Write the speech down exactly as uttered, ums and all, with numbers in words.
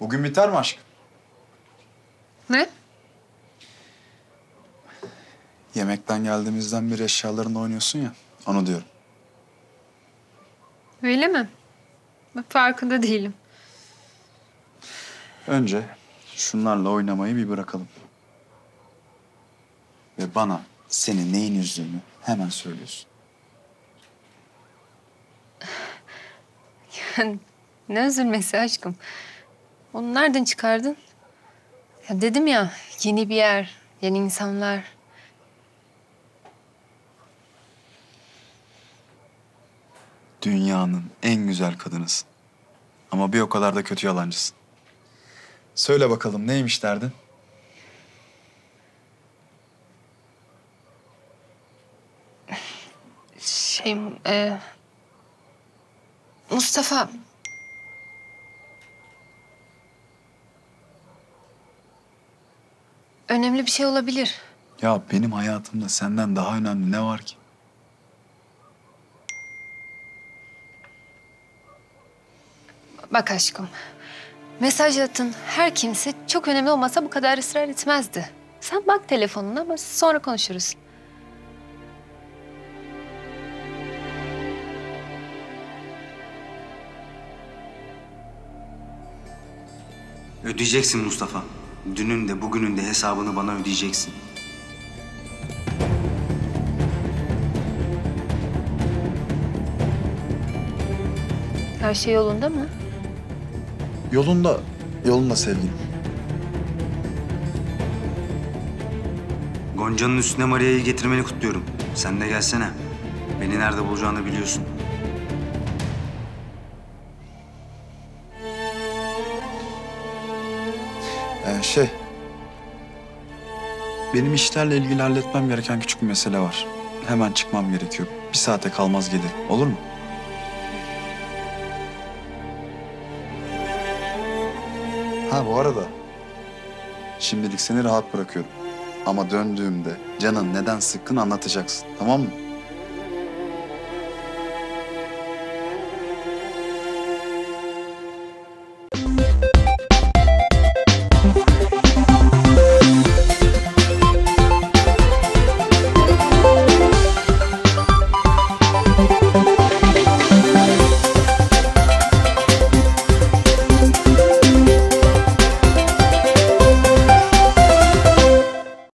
Bugün biter mi aşkım? Ne? Yemekten geldiğimizden beri eşyalarınla oynuyorsun ya, onu diyorum. Öyle mi? Bak farkında değilim. Önce şunlarla oynamayı bir bırakalım. Ve bana senin neyin üzdüğünü hemen söylüyorsun. Yani ne üzülmesi aşkım? Onu nereden çıkardın? Ya dedim ya, yeni bir yer, yeni insanlar. Dünyanın en güzel kadınısın. Ama bir o kadar da kötü yalancısın. Söyle bakalım neymiş derdin? Şey, e, Mustafa. Önemli bir şey olabilir. Ya benim hayatımda senden daha önemli ne var ki? Bak aşkım, mesaj atın her kimse çok önemli olmasa bu kadar ısrar etmezdi. Sen bak telefonuna ama sonra konuşuruz. Ödeyeceksin Mustafa. Dünün de bugünün de hesabını bana ödeyeceksin. Her şey yolunda mı? Yolunda, yolunda sevgilim. Gonca'nın üstüne Maria'yı getirmeni kutluyorum. Sen de gelsene. Beni nerede bulacağını biliyorsun. Ee, şey... Benim işlerle ilgili halletmem gereken küçük bir mesele var. Hemen çıkmam gerekiyor. Bir saate kalmaz gelirim. Olur mu? Ha bu arada, şimdilik seni rahat bırakıyorum. Ama döndüğümde canın neden sıkkın anlatacaksın, tamam mı?